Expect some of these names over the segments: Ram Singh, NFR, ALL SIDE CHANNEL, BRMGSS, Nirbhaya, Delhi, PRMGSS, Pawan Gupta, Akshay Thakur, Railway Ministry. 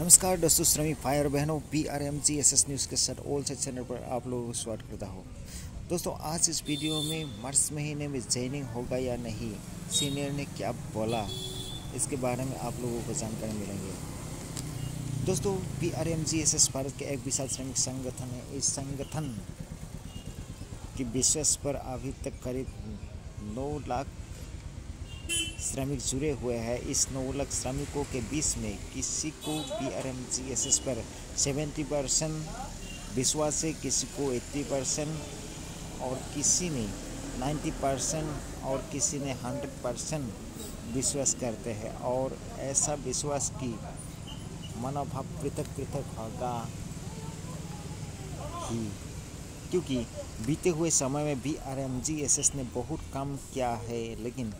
नमस्कार दोस्तों, श्रमिक भाई और बहनों, BRMGSS न्यूज़ के साथ ऑल साइड चैनल पर आप लोगों को स्वागत करता हूँ। दोस्तों, आज इस वीडियो में मार्च महीने में ज्वाइनिंग होगा या नहीं, सीनियर ने क्या बोला, इसके बारे में आप लोगों को जानकारी मिलेंगे। दोस्तों, PRMGSS भारत के एक विशाल श्रमिक संगठन है। इस संगठन की विशेष पर अभी तक करीब 9 लाख श्रमिक जुड़े हुए हैं। इस 9 लाख श्रमिकों के बीच में किसी को BRMGSS पर 70% विश्वास है, किसी को 80% और किसी ने 90% और किसी ने 100% विश्वास करते हैं। और ऐसा विश्वास की मनोभाव पृथक पृथक होगा ही, क्योंकि बीते हुए समय में BRMGSS ने बहुत काम किया है, लेकिन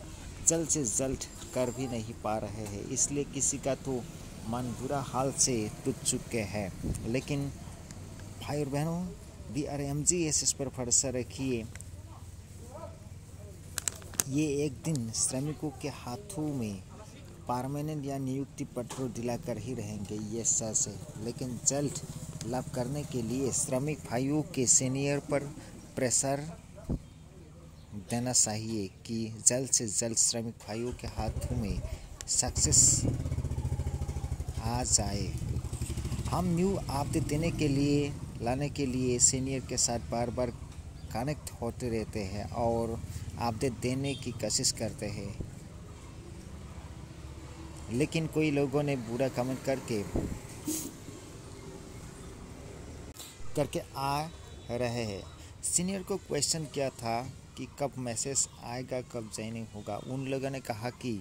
जल्द से जल्द कर भी नहीं पा रहे हैं। इसलिए किसी का तो मन बुरा हाल से टूट चुके हैं। लेकिन भाई और बहनों, BRMGSS पर भरोसा रखिए, ये एक दिन श्रमिकों के हाथों में परमानेंट या नियुक्ति पत्र दिलाकर ही रहेंगे, ये सच है। लेकिन जल्द लाभ करने के लिए श्रमिक भाइयों के सीनियर पर प्रेशर देना चाहिए कि जल्द से जल्द श्रमिक भाइयों के हाथों में सक्सेस आ जाए। हम न्यू अपडेट लाने के लिए सीनियर के साथ बार बार कनेक्ट होते रहते हैं और अपडेट देने की कोशिश करते हैं, लेकिन कोई लोगों ने बुरा कमेंट करके आ रहे हैं। सीनियर को क्वेश्चन किया था कि कब मैसेज आएगा, कब ज्वाइनिंग होगा। उन लोगों ने कहा कि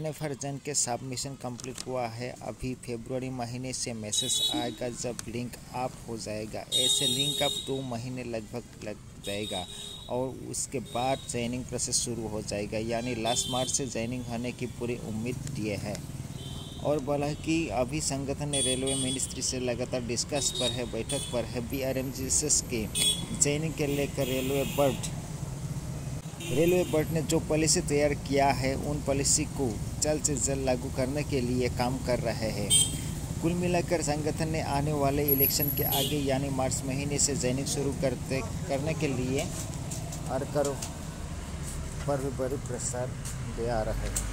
NFR जन के सबमिशन कंप्लीट हुआ है, अभी फरवरी महीने से मैसेज आएगा जब लिंक अप हो जाएगा। ऐसे लिंक अप 2 महीने लगभग लग जाएगा और उसके बाद ज्वाइनिंग प्रोसेस शुरू हो जाएगा, यानी लास्ट मार्च से ज्वाइनिंग होने की पूरी उम्मीद दिए है। और बोला कि अभी संगठन ने रेलवे मिनिस्ट्री से लगातार डिस्कस पर है, बैठक पर है। BRMGSS के ज्वाइनिंग के लेकर रेलवे बोर्ड ने जो पॉलिसी तैयार किया है, उन पॉलिसी को जल्द से जल्द लागू करने के लिए काम कर रहे हैं। कुल मिलाकर संगठन ने आने वाले इलेक्शन के आगे यानी मार्च महीने से ज्वाइनिंग शुरू करने के लिए और कर पर भी बड़ी प्रेशर दे रहा है।